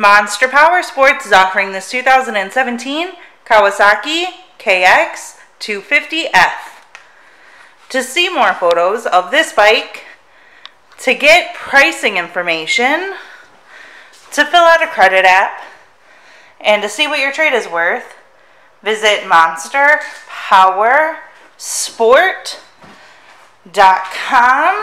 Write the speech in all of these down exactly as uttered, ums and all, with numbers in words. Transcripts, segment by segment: Monster Powersports is offering this two thousand seventeen Kawasaki K X two fifty F. To see more photos of this bike, to get pricing information, to fill out a credit app, and to see what your trade is worth, visit Monster Powersports dot com.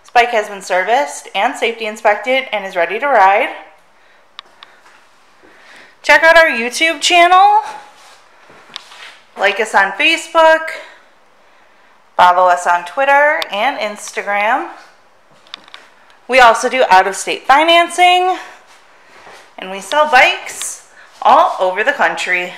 This bike has been serviced and safety inspected and is ready to ride. Check out our YouTube channel, like us on Facebook, follow us on Twitter and Instagram. We also do out-of-state financing, and we sell bikes all over the country.